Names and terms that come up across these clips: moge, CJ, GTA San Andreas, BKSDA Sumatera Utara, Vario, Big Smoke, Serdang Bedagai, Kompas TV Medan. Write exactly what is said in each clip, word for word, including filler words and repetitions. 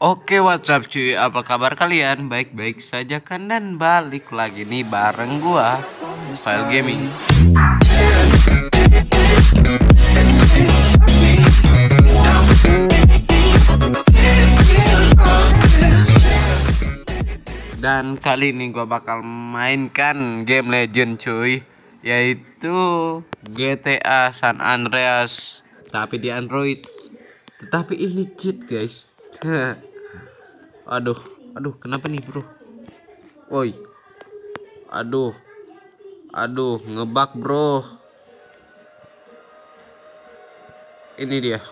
Oke, what's up cuy, apa kabar kalian? Baik-baik saja kan? Dan balik lagi nih bareng gua File Gaming. Dan kali ini gua bakal mainkan game legend cuy, yaitu G T A San Andreas, tapi di Android. Tetapi ini cheat guys. Aduh, aduh, kenapa nih bro? Woi, aduh, aduh, ngebug bro. Ini dia,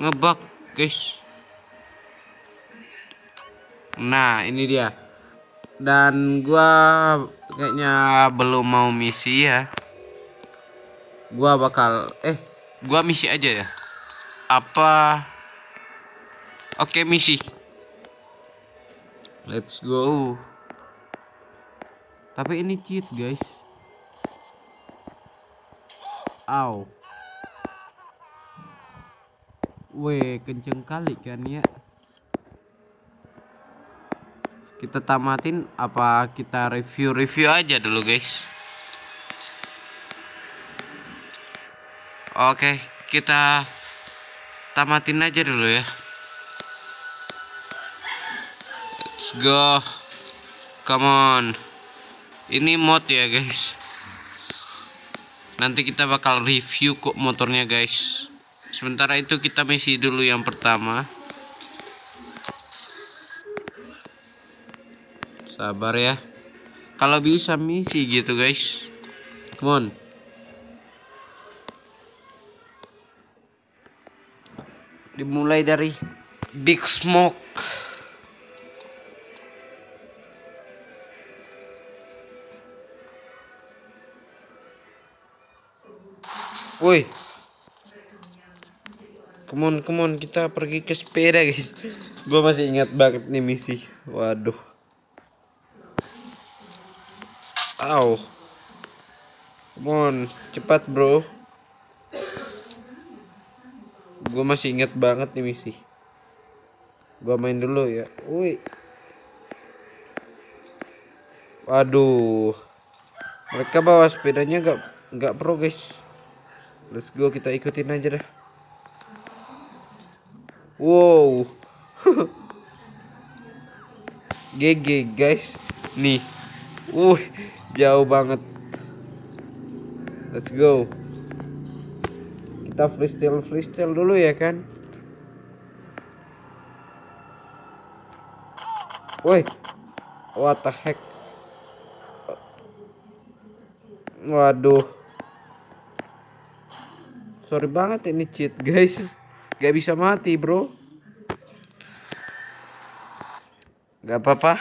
ngebug guys. Nah, ini dia. Dan gua kayaknya belum mau misi ya. Gua bakal, eh, gua misi aja ya. Apa? Oke, misi. Let's go. Tapi ini cheat, guys. Ow. Weh, kenceng kali kan ya. Kita tamatin apa kita review-review aja dulu, guys. Oke, kita tamatin aja dulu ya. Let's go, come on. Ini mod ya guys. Nanti kita bakal review kok motornya guys. Sementara itu kita misi dulu yang pertama. Sabar ya. Kalau bisa misi gitu guys. Come on. Dimulai dari Big Smoke. Woi, come on, come on, kita pergi ke sepeda guys. Gue masih ingat banget nih misi. Waduh. Aw. Come on, cepat bro. Gue masih ingat banget nih misi. Gue main dulu ya. Woi. Waduh. Mereka bawa sepedanya gak, gak pro guys. Let's go, kita ikutin aja dah. Wow. G G guys. Nih. Uh, jauh banget. Let's go. Kita freestyle freestyle dulu ya kan. Woi. What the heck. Waduh. Sorry banget ini cheat guys. Gak bisa mati bro. Gak apa-apa.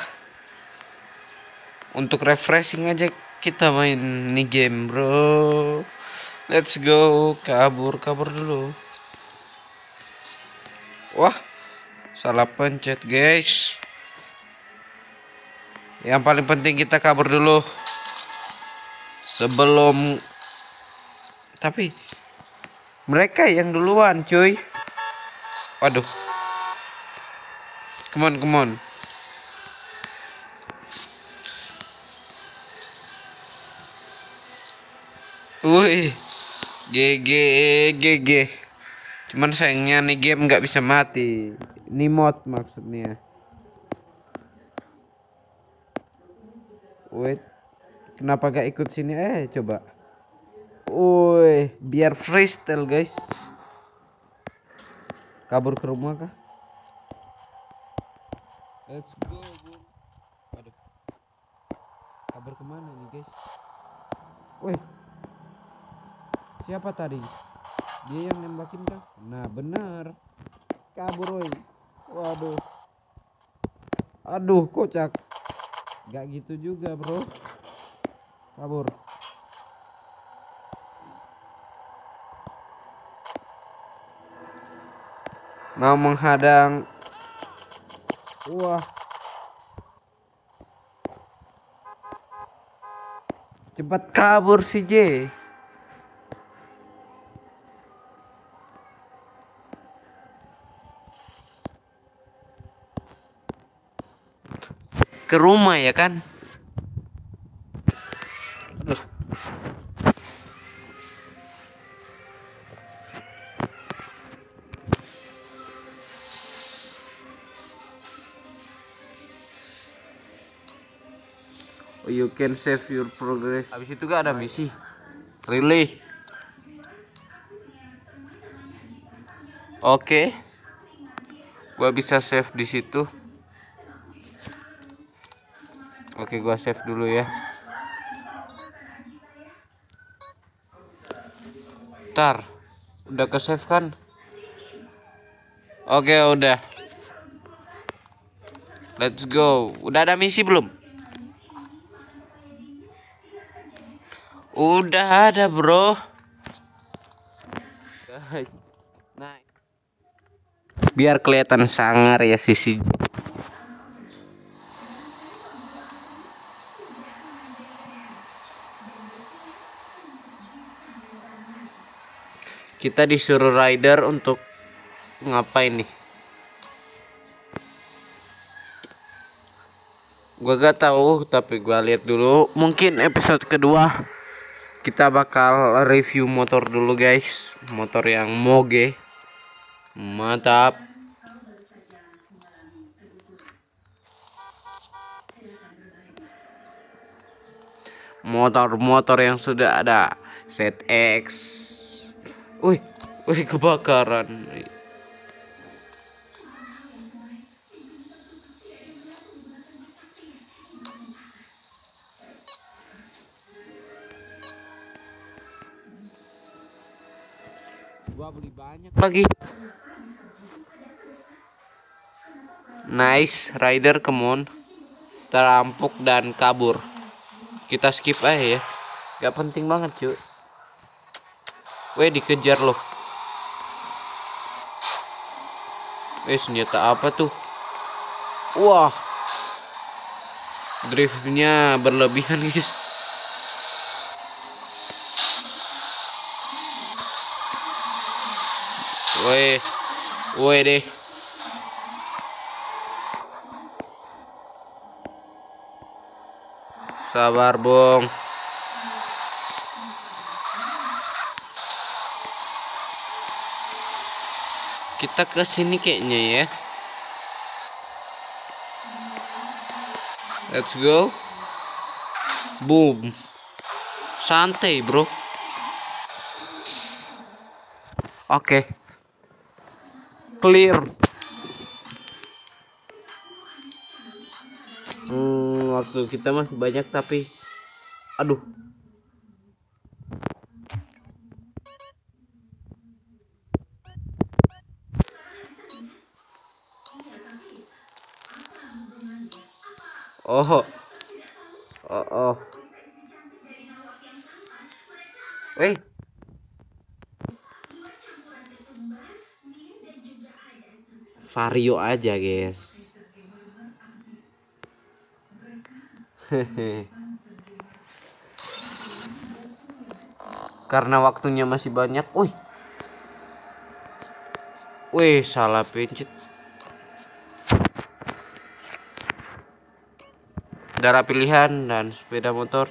Untuk refreshing aja kita main nih game bro. Let's go. Kabur kabur dulu. Wah. Salah pencet guys. Yang paling penting kita kabur dulu. Sebelum. Tapi. Mereka yang duluan cuy. Waduh. Come on, come on. Wih. G G, G G. Cuman sayangnya nih game nggak bisa mati. Ini mod maksudnya. Wait. Kenapa gak ikut sini? Eh, coba. Woi, biar freestyle guys. Kabur ke rumah kah? Let's go. Aduh. Kabur kemana nih guys? Woi. Siapa tadi? Dia yang nembakin kah? Nah benar. Kabur woi. Waduh. Aduh kocak. Gak gitu juga bro. Kabur. Mau menghadang. Wah. Cepat kabur C J. ke rumah ya kan. Aduh. Oh, you can save your progress. Habis itu gak ada misi relay. Oke. Okay. Gua bisa save di situ. Oke, okay, gua save dulu ya. Ntar udah ke save kan? Oke, okay, udah. Let's go. Udah ada misi belum? Udah ada bro. Naik. Biar kelihatan sangar ya sisi. Kita disuruh rider untuk ngapain nih? Gua gak tahu, tapi gua lihat dulu. Mungkin episode kedua kita bakal review motor dulu guys, motor yang moge mantap. Motor-motor yang sudah ada Z X. Wih, wih kebakaran. Gua beli banyak lagi. Nice rider, come on. Terampok dan kabur. Kita skip aja ya, gak penting banget cuy. Weh, dikejar loh. Weh, senjata apa tuh? Wah, driftnya berlebihan guys. Woi, woi deh. Sabar, Bung. Kita ke sini kayaknya ya. Let's go. Boom. Santai, bro. Oke. Okay. Clear. Hmm, waktu kita masih banyak tapi aduh. Oh. Oh, oh. Weh. Vario aja guys. Karena waktunya masih banyak. Wih, wih salah pencet. Darah pilihan dan sepeda motor.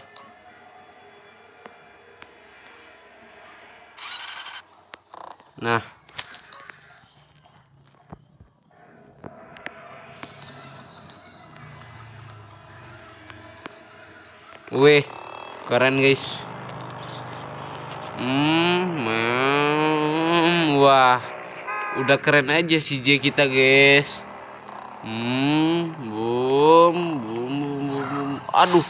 Nah. Wih, keren guys. Hmm, hmm, wah, udah keren aja C J kita guys. Hmm, boom, boom, boom, boom. Aduh.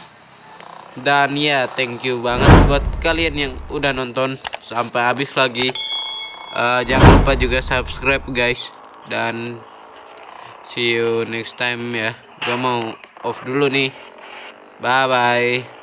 Dan ya, thank you banget buat kalian yang udah nonton sampai habis lagi. Uh, jangan lupa juga subscribe guys. Dan see you next time ya. Gua mau off dulu nih. Bye bye.